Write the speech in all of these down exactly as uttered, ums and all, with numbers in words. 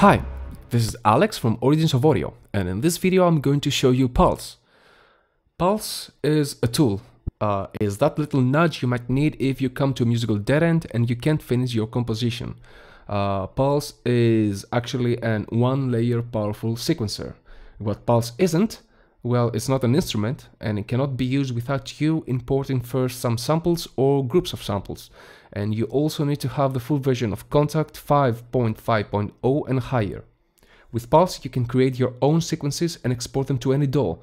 Hi, this is Alex from Origins of Audio, and in this video I'm going to show you Pulse. Pulse is a tool, uh, is that little nudge you might need if you come to a musical dead end and you can't finish your composition. Uh, Pulse is actually an one-layer powerful sequencer. What Pulse isn't, well, it's not an instrument, and it cannot be used without you importing first some samples or groups of samples. And you also need to have the full version of Kontakt five point five point oh and higher. With Pulse, you can create your own sequences and export them to any D A W.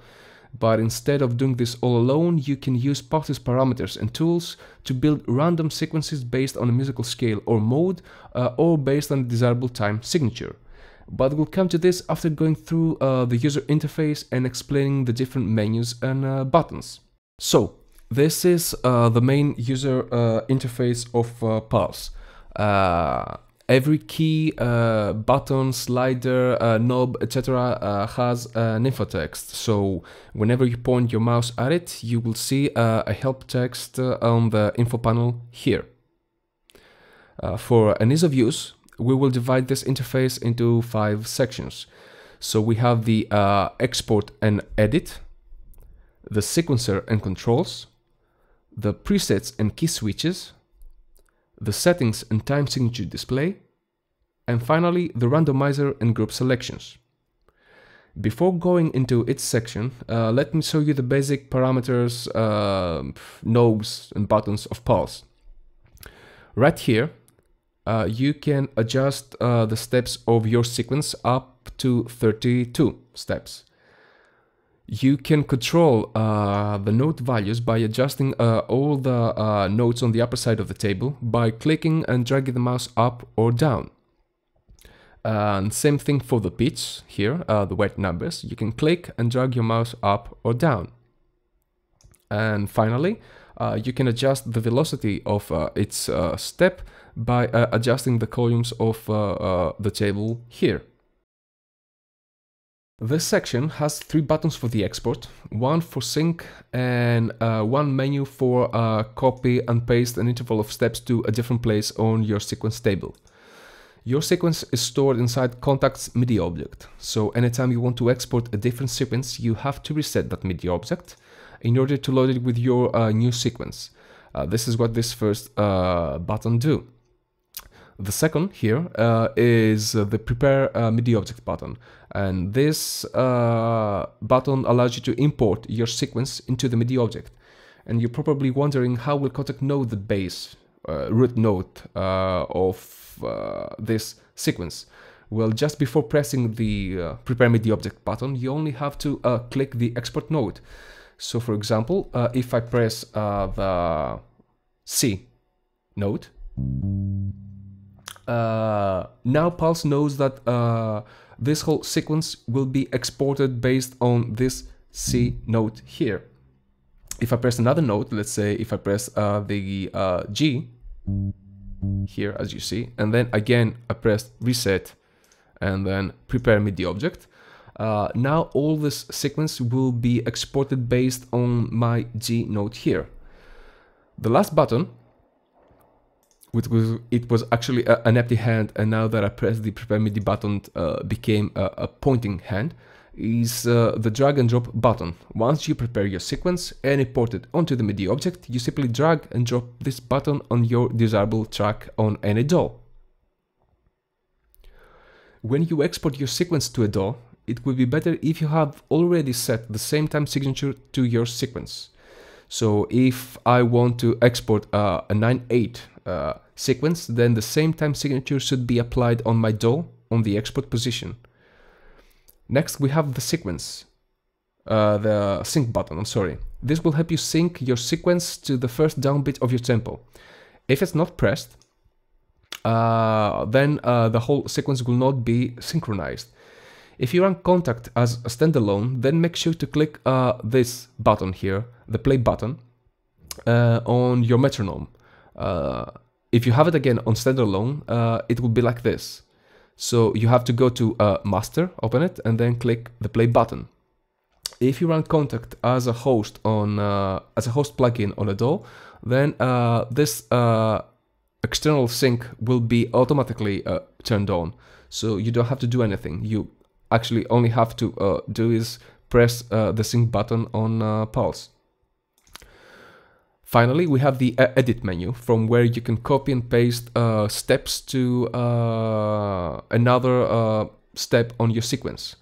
But instead of doing this all alone, you can use Pulse's parameters and tools to build random sequences based on a musical scale or mode, uh, or based on a desirable time signature. But we'll come to this after going through uh, the user interface and explaining the different menus and uh, buttons. So, this is uh, the main user uh, interface of uh, Pulse. Uh, every key, uh, button, slider, uh, knob, et cetera uh, has an infotext, so whenever you point your mouse at it, you will see uh, a help text uh, on the info panel here. Uh, for an ease of use, we will divide this interface into five sections. So we have the uh, export and edit, the sequencer and controls, the presets and key switches, the settings and time signature display, and finally the randomizer and group selections. Before going into each section, uh, let me show you the basic parameters, uh, knobs and buttons of Pulse. Right here, Uh, you can adjust uh, the steps of your sequence up to thirty-two steps. You can control uh, the note values by adjusting uh, all the uh, notes on the upper side of the table by clicking and dragging the mouse up or down. And same thing for the pitch here, uh, the weighted numbers. You can click and drag your mouse up or down. And finally, Uh, you can adjust the velocity of uh, its uh, step by uh, adjusting the columns of uh, uh, the table here. This section has three buttons for the export, one for sync, and uh, one menu for uh, copy and paste an interval of steps to a different place on your sequence table. Your sequence is stored inside Kontakt's MIDI object, so anytime you want to export a different sequence, you have to reset that MIDI object in order to load it with your uh, new sequence. Uh, this is what this first uh, button do. The second here uh, is the Prepare uh, MIDI Object button, and this uh, button allows you to import your sequence into the MIDI object. And you're probably wondering how will Kontakt know the base uh, root note uh, of uh, this sequence. Well, just before pressing the uh, Prepare MIDI Object button, you only have to uh, click the export note. So, for example, uh, if I press uh, the C note, uh, now Pulse knows that uh, this whole sequence will be exported based on this C note here. If I press another note, let's say if I press uh, the uh, G here, as you see, and then again I press reset and then prepare MIDI object, Uh, now all this sequence will be exported based on my G note here. The last button, which was, it was actually a, an empty hand, and now that I pressed the Prepare MIDI button, uh, became a, a pointing hand, is uh, the drag and drop button. Once you prepare your sequence and import it onto the MIDI object, you simply drag and drop this button on your desirable track on any D A W. When you export your sequence to a D A W, it would be better if you have already set the same time signature to your sequence. So if I want to export uh, a nine eight uh, sequence, then the same time signature should be applied on my D A W on the export position. Next we have the sequence, uh, the sync button, I'm sorry. This will help you sync your sequence to the first downbeat of your tempo. If it's not pressed, uh, then uh, the whole sequence will not be synchronized. If you run Kontakt as a standalone, then make sure to click uh, this button here, the play button, uh, on your metronome. Uh, if you have it again on standalone, uh, it will be like this. So you have to go to uh, master, open it, and then click the play button. If you run Kontakt as a host on uh, as a host plugin on a D A W, then uh, this uh, external sync will be automatically uh, turned on. So you don't have to do anything. You actually only have to uh, do is press uh, the sync button on uh, Pulse. Finally, we have the edit menu, from where you can copy and paste uh, steps to uh, another uh, step on your sequence.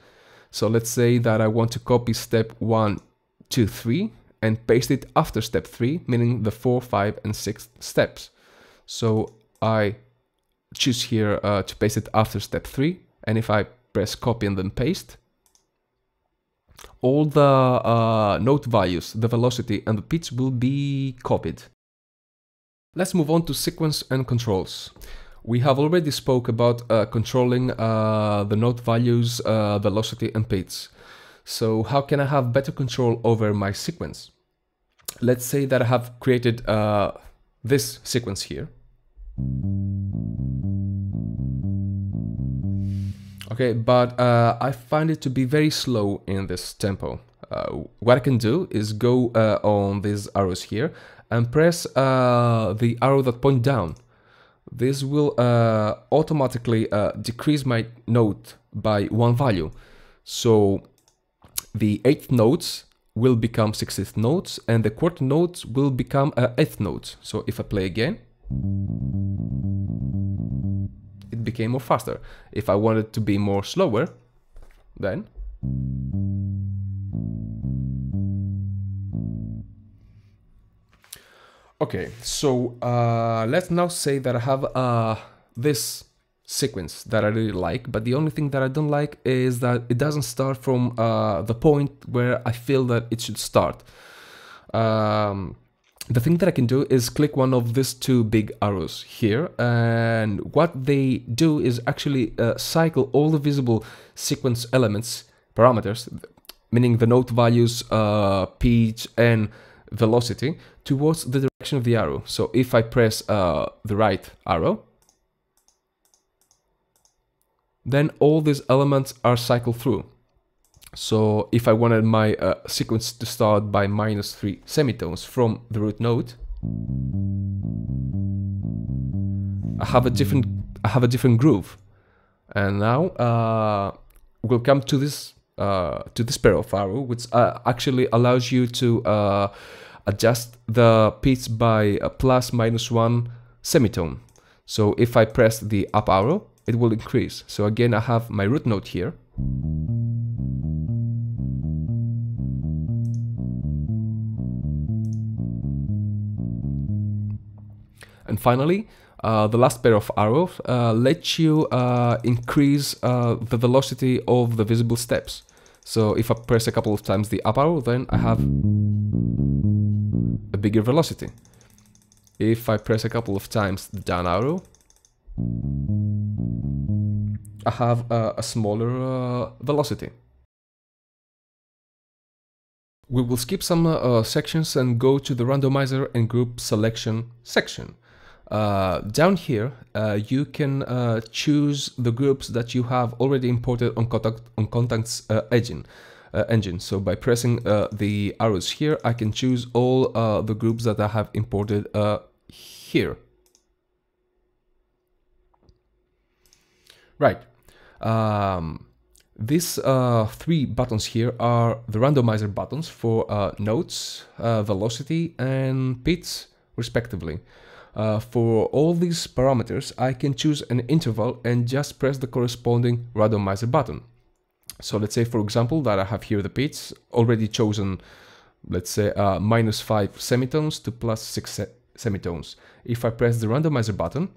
So let's say that I want to copy step one, two, three, and paste it after step three, meaning the four, five, and six steps. So I choose here uh, to paste it after step three, and if I press copy and then paste, all the uh, note values, the velocity and the pitch will be copied. Let's move on to sequence and controls. We have already spoke about uh, controlling uh, the note values, uh, velocity and pitch. So how can I have better control over my sequence? Let's say that I have created uh, this sequence here. Okay, but uh, I find it to be very slow in this tempo. Uh, what I can do is go uh, on these arrows here and press uh, the arrow that point down. This will uh, automatically uh, decrease my note by one value. So the eighth notes will become sixteenth notes and the quarter notes will become uh, eighth notes. So if I play again, it became more faster. If I wanted to be more slower, then okay, so uh, let's now say that I have uh, this sequence that I really like, but the only thing that I don't like is that it doesn't start from uh, the point where I feel that it should start. Um, The thing that I can do is click one of these two big arrows here, and what they do is actually uh, cycle all the visible sequence elements, parameters, meaning the note values, uh, pitch and velocity, towards the direction of the arrow. So if I press uh, the right arrow, then all these elements are cycled through. So if I wanted my uh, sequence to start by minus three semitones from the root note, I have a different I have a different groove. And now uh, we'll come to this uh, to this pair of arrows, which uh, actually allows you to uh, adjust the pitch by a plus minus one semitone. So if I press the up arrow, it will increase. So again, I have my root note here. And finally, uh, the last pair of arrows uh, lets you uh, increase uh, the velocity of the visible steps. So if I press a couple of times the up arrow, then I have a bigger velocity. If I press a couple of times the down arrow, I have uh, a smaller uh, velocity. We will skip some uh, sections and go to the randomizer and group selection section. Uh, down here, uh, you can uh, choose the groups that you have already imported on Kontakt, on Kontakt's uh, engine, uh, engine. So by pressing uh, the arrows here, I can choose all uh, the groups that I have imported uh, here. Right. Um, these uh, three buttons here are the randomizer buttons for uh, notes, uh, velocity and pitch, respectively. Uh, for all these parameters, I can choose an interval and just press the corresponding randomizer button. So let's say, for example, that I have here the pitch already chosen, let's say uh, minus five semitones to plus six se semitones. If I press the randomizer button,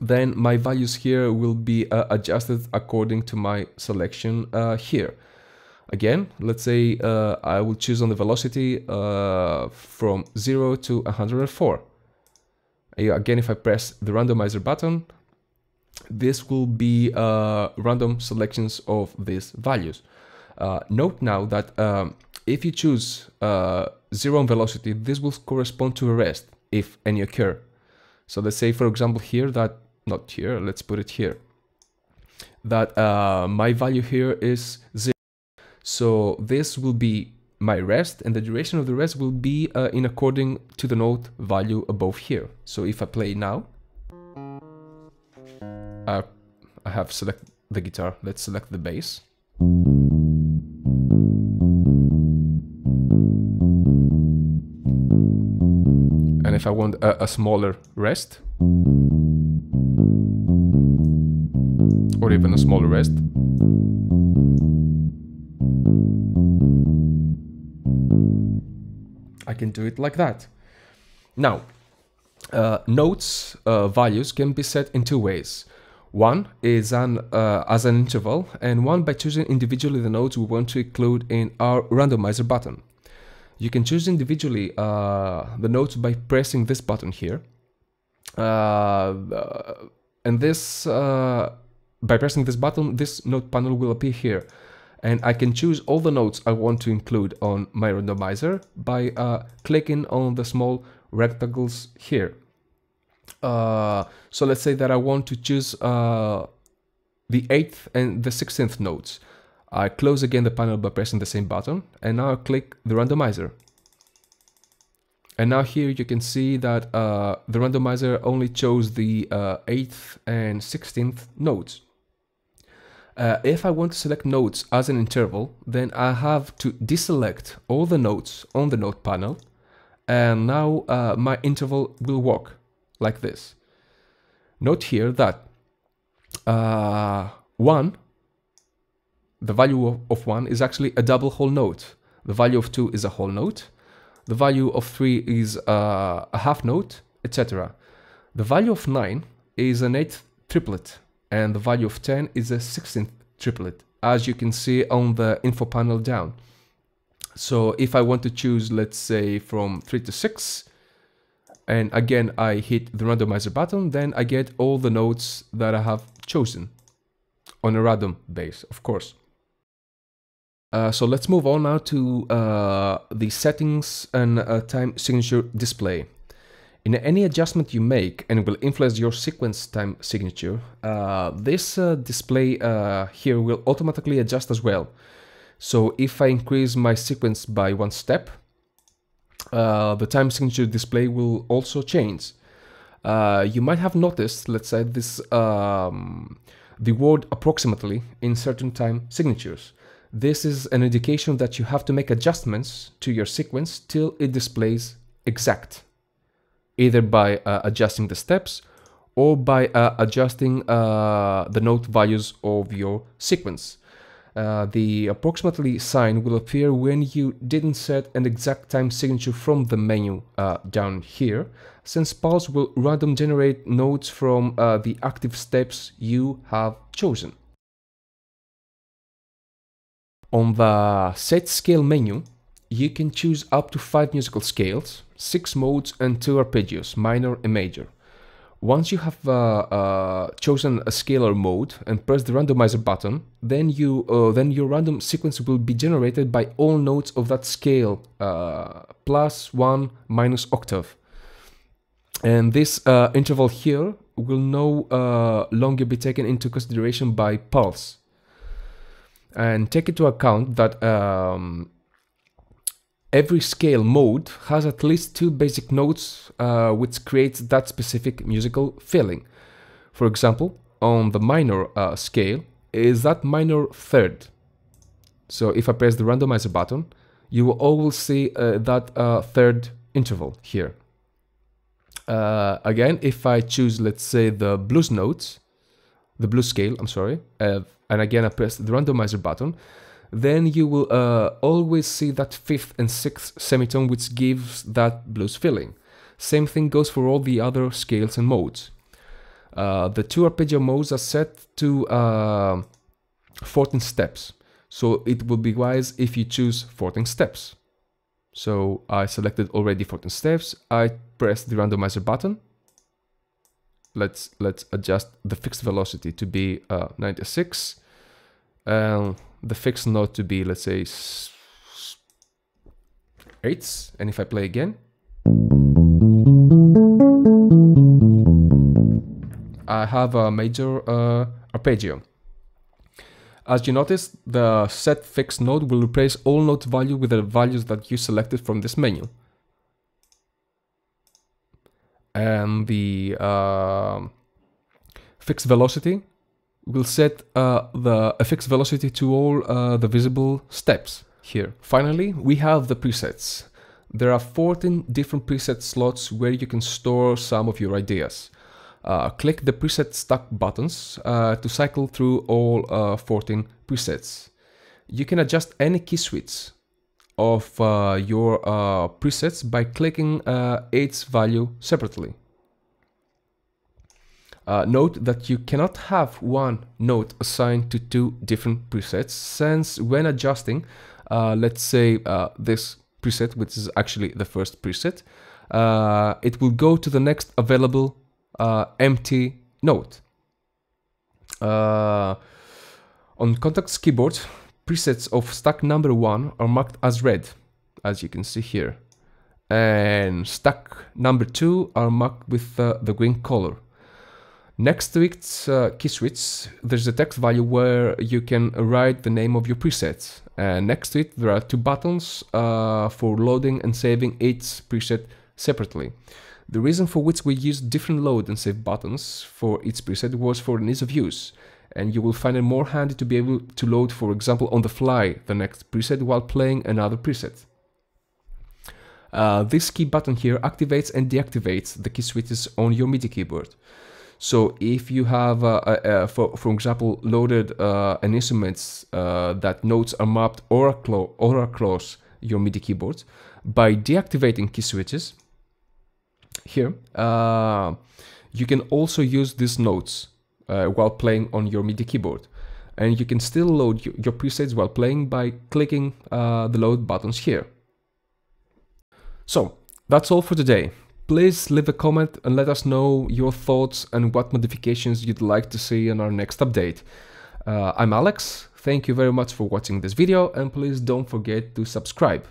then my values here will be uh, adjusted according to my selection uh, here. Again, let's say uh, I will choose on the velocity uh, from zero to one hundred four. Again, if I press the randomizer button, this will be uh, random selections of these values. Uh, note now that um, if you choose uh, zero on velocity, this will correspond to a rest, if any occur. So let's say, for example, here that, not here, let's put it here, that uh, my value here is zero. So this will be my rest, and the duration of the rest will be uh, in according to the note value above here. So if I play now, I, I have select the guitar. Let's select the bass. And if I want a, a smaller rest, or even a smaller rest, I can do it like that. Now, uh, notes uh, values can be set in two ways. One is an, uh, as an interval, and one by choosing individually the notes we want to include in our randomizer button. You can choose individually uh, the notes by pressing this button here. Uh, and this, uh, by pressing this button, this note panel will appear here. And I can choose all the notes I want to include on my randomizer by uh, clicking on the small rectangles here. Uh, so let's say that I want to choose uh, the eighth and the sixteenth notes. I close again the panel by pressing the same button, and now I click the randomizer. And now here you can see that uh, the randomizer only chose the uh, eighth and sixteenth notes. Uh, if I want to select notes as an interval, then I have to deselect all the notes on the note panel, and now uh, my interval will work like this. Note here that uh, one, the value of, of one is actually a double whole note. The value of two is a whole note. The value of three is uh, a half note, et cetera. The value of nine is an eighth triplet, and the value of ten is a sixteenth triplet, as you can see on the info panel down. So if I want to choose, let's say, from three to six, and again I hit the randomizer button, then I get all the notes that I have chosen on a random base, of course. Uh, so let's move on now to uh, the settings and uh, time signature display. In any adjustment you make, and it will influence your sequence time signature, uh, this uh, display uh, here will automatically adjust as well. So if I increase my sequence by one step, Uh, the time signature display will also change. Uh, you might have noticed, let's say, this um, the word approximately in certain time signatures. This is an indication that you have to make adjustments to your sequence till it displays exact, either by uh, adjusting the steps or by uh, adjusting uh, the note values of your sequence. Uh, the approximately sign will appear when you didn't set an exact time signature from the menu uh, down here, since Pulse will random generate notes from uh, the active steps you have chosen. On the Set Scale menu, you can choose up to five musical scales, six modes and two arpeggios, minor and major. Once you have uh, uh, chosen a scale or mode and press the randomizer button, then you uh, then your random sequence will be generated by all notes of that scale uh, plus one minus octave. And this uh, interval here will no uh, longer be taken into consideration by Pulse. And take into account that um, every scale mode has at least two basic notes, uh, which creates that specific musical feeling. For example, on the minor uh, scale is that minor third. So if I press the randomizer button, you will always see uh, that uh, third interval here. Uh, again, if I choose, let's say, the blues notes, the blues scale, I'm sorry, uh, and again I press the randomizer button, then you will uh, always see that fifth and sixth semitone, which gives that blues feeling. Same thing goes for all the other scales and modes. Uh, the two arpeggio modes are set to uh, fourteen steps, so it would be wise if you choose fourteen steps. So I selected already fourteen steps, I press the randomizer button. Let's, let's adjust the fixed velocity to be uh, ninety-six. Um, the fixed note to be, let's say, eighths, and if I play again, I have a major uh, arpeggio. As you notice, the set fixed note will replace all note value with the values that you selected from this menu. And the uh, fixed velocity we'll set uh, the F X velocity to all uh, the visible steps here. Finally, we have the presets. There are fourteen different preset slots where you can store some of your ideas. Uh, click the preset stack buttons uh, to cycle through all uh, fourteen presets. You can adjust any key switch of uh, your uh, presets by clicking uh, each value separately. Uh, note that you cannot have one note assigned to two different presets, since when adjusting, uh, let's say uh, this preset, which is actually the first preset, uh, it will go to the next available uh, empty note. Uh, on Kontakt's keyboard, presets of stack number one are marked as red, as you can see here, and stack number two are marked with uh, the green color. Next to its uh, key switch, there's a text value where you can write the name of your preset. And next to it, there are two buttons uh, for loading and saving each preset separately. The reason for which we used different load and save buttons for each preset was for an ease of use, and you will find it more handy to be able to load, for example, on the fly the next preset while playing another preset. Uh, this key button here activates and deactivates the key switches on your MIDI keyboard. So if you have, uh, uh, for, for example, loaded uh, an instrument uh, that notes are mapped or across, or across your MIDI keyboard, by deactivating key switches here, uh, you can also use these notes uh, while playing on your MIDI keyboard. And you can still load your, your presets while playing by clicking uh, the load buttons here. So that's all for today. Please leave a comment and let us know your thoughts and what modifications you'd like to see in our next update. Uh, I'm Alex, thank you very much for watching this video, and please don't forget to subscribe.